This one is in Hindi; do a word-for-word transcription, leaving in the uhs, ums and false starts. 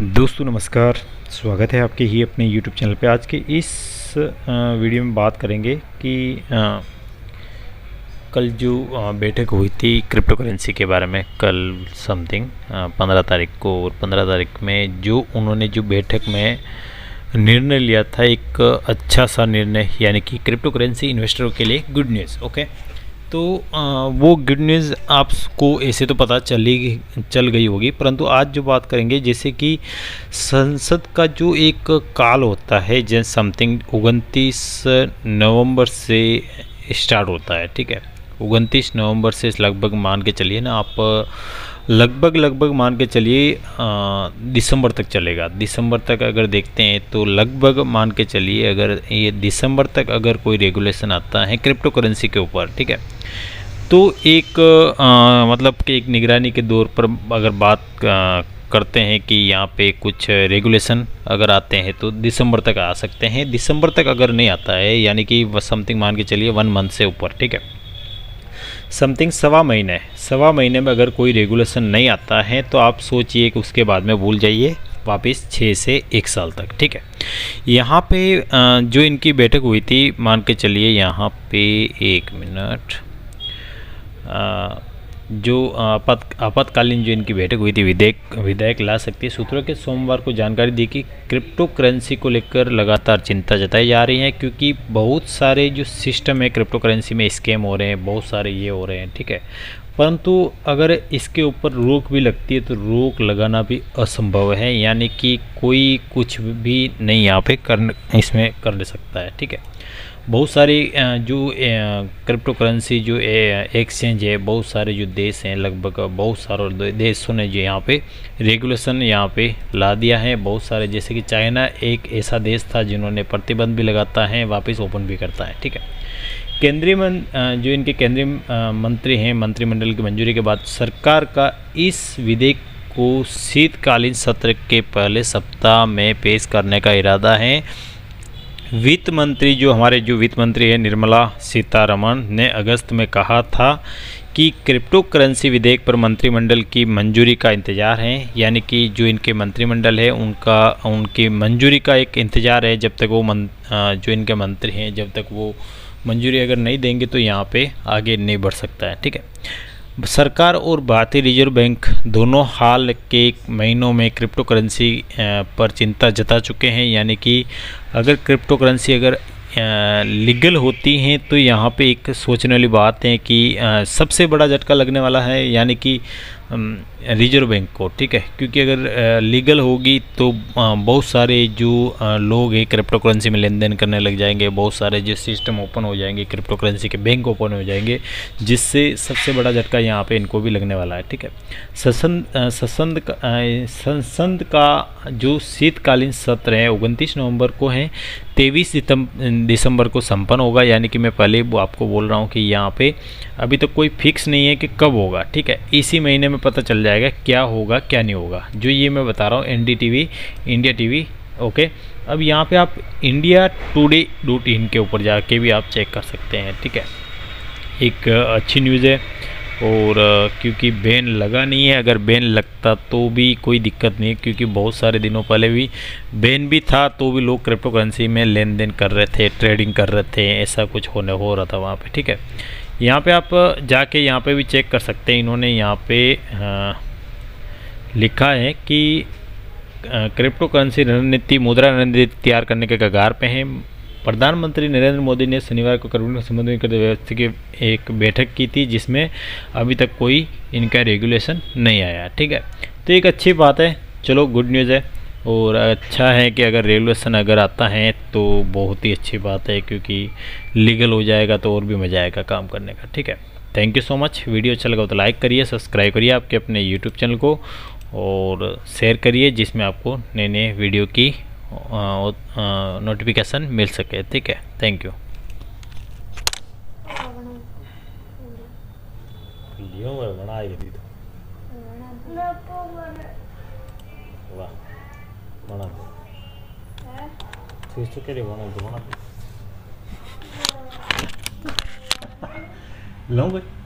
दोस्तों नमस्कार, स्वागत है आपके ही अपने YouTube चैनल पे। आज के इस वीडियो में बात करेंगे कि आ, कल जो बैठक हुई थी क्रिप्टो करेंसी के बारे में, कल समथिंग पंद्रह तारीख को, और पंद्रह तारीख में जो उन्होंने जो बैठक में निर्णय लिया था, एक अच्छा सा निर्णय, यानी कि क्रिप्टो करेंसी इन्वेस्टरों के लिए गुड न्यूज़। ओके, तो वो गुड न्यूज़ आपको ऐसे तो पता चली चल गई होगी, परंतु आज जो बात करेंगे, जैसे कि संसद का जो एक काल होता है, जैन समथिंग उनतीस नवंबर से स्टार्ट होता है, ठीक है। उनतीस नवंबर से लगभग मान के चलिए ना आप, लगभग लगभग मान के चलिए दिसंबर तक चलेगा। दिसंबर तक अगर देखते हैं तो लगभग मान के चलिए, अगर ये दिसंबर तक अगर कोई रेगुलेशन आता है क्रिप्टो करेंसी के ऊपर, ठीक है, तो एक आ, मतलब कि एक निगरानी के दौर पर अगर बात आ, करते हैं कि यहाँ पे कुछ रेगुलेशन अगर आते हैं तो दिसंबर तक आ सकते हैं। दिसंबर तक अगर नहीं आता है, यानी कि समथिंग मान के चलिए वन मंथ से ऊपर, ठीक है, समथिंग सवा महीने सवा महीने में अगर कोई रेगुलेशन नहीं आता है तो आप सोचिए कि उसके बाद में भूल जाइए, वापस छः से एक साल तक, ठीक है। यहाँ पे जो इनकी बैठक हुई थी, मान के चलिए यहाँ पे एक मिनट, जो आपात आपातकालीन जो इनकी बैठक हुई थी, विधेयक विधेयक ला सकती है। सूत्रों के सोमवार को जानकारी दी कि क्रिप्टो करेंसी को लेकर लगातार चिंता जताई जा रही है, क्योंकि बहुत सारे जो सिस्टम है क्रिप्टो करेंसी में स्कैम हो रहे हैं, बहुत सारे ये हो रहे हैं, ठीक है, परंतु अगर इसके ऊपर रोक भी लगती है तो रोक लगाना भी असंभव है, यानी कि कोई कुछ भी नहीं यहाँ पे कर इसमें कर सकता है, ठीक है। बहुत सारी जो क्रिप्टो करेंसी जो एक्सचेंज है, बहुत सारे जो देश हैं, लगभग बहुत सारे देशों ने जो यहाँ पे रेगुलेशन यहाँ पे ला दिया है। बहुत सारे, जैसे कि चाइना एक ऐसा देश था जिन्होंने प्रतिबंध भी लगाता है, वापस ओपन भी करता है, ठीक है। केंद्रीय जो इनके केंद्रीय मंत्री हैं, मंत्रिमंडल की मंजूरी के बाद सरकार का इस विधेयक को शीतकालीन सत्र के पहले सप्ताह में पेश करने का इरादा है। वित्त मंत्री जो हमारे जो वित्त मंत्री हैं निर्मला सीतारमण ने अगस्त में कहा था कि क्रिप्टो करेंसी विधेयक पर मंत्रिमंडल की मंजूरी का इंतजार है, यानी कि जो इनके मंत्रिमंडल है उनका उनकी मंजूरी का एक इंतजार है। जब तक वो मन, जो इनके मंत्री हैं, जब तक वो मंजूरी अगर नहीं देंगे तो यहाँ पे आगे नहीं बढ़ सकता है, ठीक है। सरकार और भारतीय रिजर्व बैंक दोनों हाल के महीनों में क्रिप्टो करेंसी पर चिंता जता चुके हैं, यानी कि अगर क्रिप्टो करेंसी अगर लीगल होती हैं तो यहाँ पे एक सोचने वाली बात है कि सबसे बड़ा झटका लगने वाला है, यानी कि रिजर्व बैंक को, ठीक है, क्योंकि अगर लीगल होगी तो बहुत सारे जो लोग हैं क्रिप्टो करेंसी में लेन देन करने लग जाएंगे, बहुत सारे जो सिस्टम ओपन हो जाएंगे, क्रिप्टो करेंसी के बैंक ओपन हो जाएंगे, जिससे सबसे बड़ा झटका यहाँ पे इनको भी लगने वाला है, ठीक है। संसद संसद संसद का जो शीतकालीन सत्र है उनतीस नवंबर को है, तेईस दिसंबर को संपन्न होगा, यानी कि मैं पहले आपको बोल रहा हूँ कि यहाँ पे अभी तक तो कोई फिक्स नहीं है कि कब होगा, ठीक है, इसी महीने में पता चल जाएगा क्या होगा क्या नहीं होगा। जो ये मैं बता रहा हूँ एनडीटीवी, इंडिया टीवी, ओके, अब यहाँ पे आप इंडिया टुडे डॉट इन के ऊपर जाके भी आप चेक कर सकते हैं, ठीक है, एक अच्छी न्यूज़ है। और क्योंकि बैन लगा नहीं है, अगर बैन लगता तो भी कोई दिक्कत नहीं है, क्योंकि बहुत सारे दिनों पहले भी बैन भी था तो भी लोग क्रिप्टो करेंसी में लेन देन कर रहे थे, ट्रेडिंग कर रहे थे, ऐसा कुछ होने हो रहा था वहाँ पे, ठीक है। यहाँ पे आप जाके यहाँ पे भी चेक कर सकते हैं, इन्होंने यहाँ पे आ, लिखा है कि क्रिप्टो करेंसी रणनीति, मुद्रा रणनीति तैयार करने के कगार पे हैं। प्रधानमंत्री नरेंद्र मोदी ने शनिवार को करोड़ों संबंधित व्यवस्था की एक बैठक की थी, जिसमें अभी तक कोई इनका रेगुलेशन नहीं आया, ठीक है, तो एक अच्छी बात है, चलो गुड न्यूज़ है। और अच्छा है कि अगर रेगुलेशन अगर आता है तो बहुत ही अच्छी बात है, क्योंकि लीगल हो जाएगा तो और भी मज़ा आएगा काम करने का, ठीक है। Thank you so much, video अच्छा लगा तो लाइक करिए, सब्सक्राइब करिए आपके अपने यूट्यूब चैनल को, और शेयर करिए जिसमें आपको नए नए वीडियो की नोटिफिकेशन मिल सके, ठीक है। Thank you. लूंगा।